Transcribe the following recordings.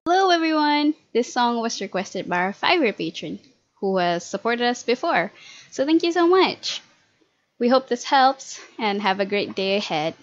Hello everyone! This song was requested by our Fiverr patron, who has supported us before, so thank you so much! We hope this helps, and have a great day ahead!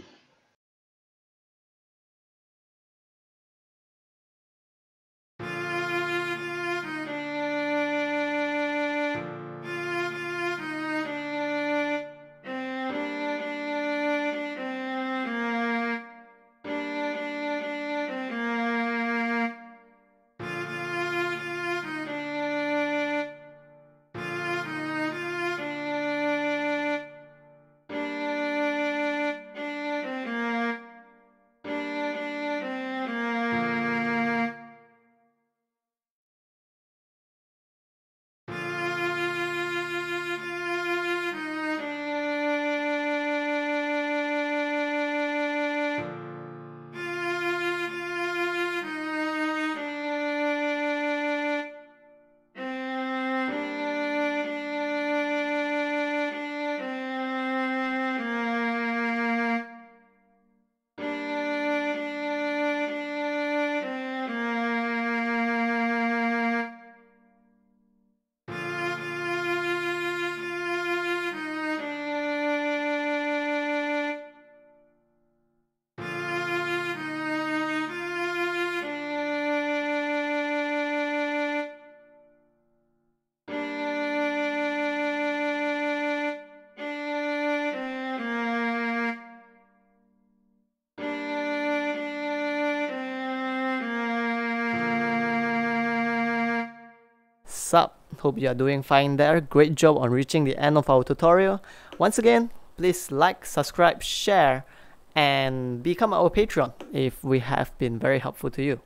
Sup, hope you are doing fine there. Great job on reaching the end of our tutorial. Once again, please like, subscribe, share, and become our Patreon if we have been very helpful to you.